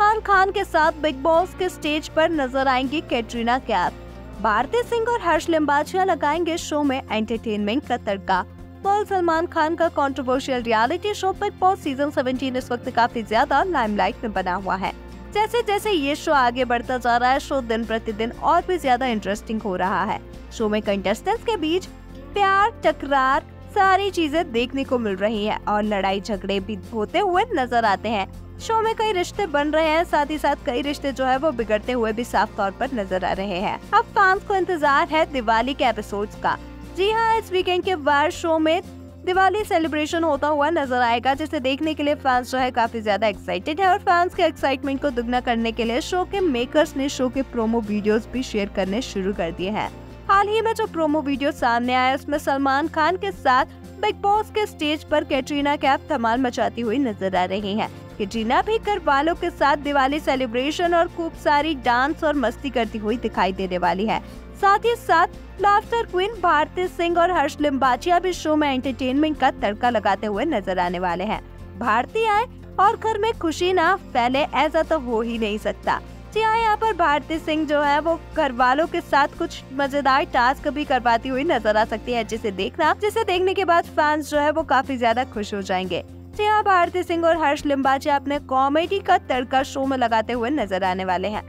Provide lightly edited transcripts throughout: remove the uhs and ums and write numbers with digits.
सलमान खान के साथ big boss के स्टेज पर नजर आएंगी कैटरीना कैफ। भारती सिंह और हर्ष लिम्बाचिया लगाएंगे शो में एंटरटेनमेंट का तड़का। तो सलमान खान का controversial reality show Bigg Boss season 17 इस वक्त काफी ज्यादा लाइमलाइट में बना हुआ है। जैसे जैसे ये शो आगे बढ़ता जा रहा है, शो दिन प्रतिदिन और भी ज्यादा इंटरेस्टिंग हो रहा है। शो में कंटेस्टेंट्स के बीच प्यार, टकरार, सारी चीजें देखने को मिल रही है और लड़ाई झगड़े भी होते हुए नजर आते हैं। शो में कई रिश्ते बन रहे हैं, साथ ही साथ कई रिश्ते जो है वो बिगड़ते हुए भी साफ तौर पर नजर आ रहे हैं। अब फैंस को इंतजार है दिवाली के एपिसोड्स का। जी हाँ, इस वीकेंड के वार शो में दिवाली सेलिब्रेशन होता हुआ नजर आएगा, जिसे देखने के लिए फैंस जो है काफी ज्यादा एक्साइटेड है। और फैंस के एक्साइटमेंट को दुगना करने के लिए शो के मेकर्स ने शो के प्रोमो वीडियोस भी शेयर करने शुरू कर दिए हैं। हाल ही में जो प्रोमो वीडियो सामने आया, उसमें सलमान खान के साथ बिग बॉस के स्टेज पर कैटरीना कैफ धमाल मचाती हुई नजर आ रही है। कैटरीना भी घर वालों के साथ दिवाली सेलिब्रेशन और खूब सारी डांस और मस्ती करती हुई दिखाई देने वाली है। साथ ही साथ लाफ्टर क्वीन भारती सिंह और हर्ष लिम्बाचिया भी शो में एंटरटेनमेंट का तड़का लगाते हुए नजर आने वाले हैं। भारती आए और घर में खुशी ना फैले, ऐसा तो हो ही नहीं सकता। जी हाँ, यहाँ पर भारती सिंह जो है वो घर वालों के साथ कुछ मजेदार टास्क भी करवाती हुई नजर आ सकती है, जिसे देखने के बाद फैंस जो है वो काफी ज्यादा खुश हो जाएंगे। जी हाँ, भारती सिंह और हर्ष लिम्बाचिया अपने कॉमेडी का तड़का शो में लगाते हुए नजर आने वाले हैं।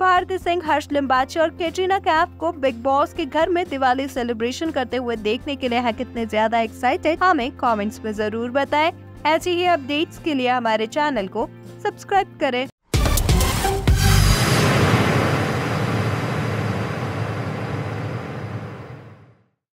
भारती सिंह, हर्ष लिम्बाचिया और कैटरीना कैफ को बिग बॉस के घर में दिवाली सेलिब्रेशन करते हुए देखने के लिए है कितने ज्यादा एक्साइटेड, हमें कमेंट्स में जरूर बताएं। ऐसी ही अपडेट्स के लिए हमारे चैनल को सब्सक्राइब करें।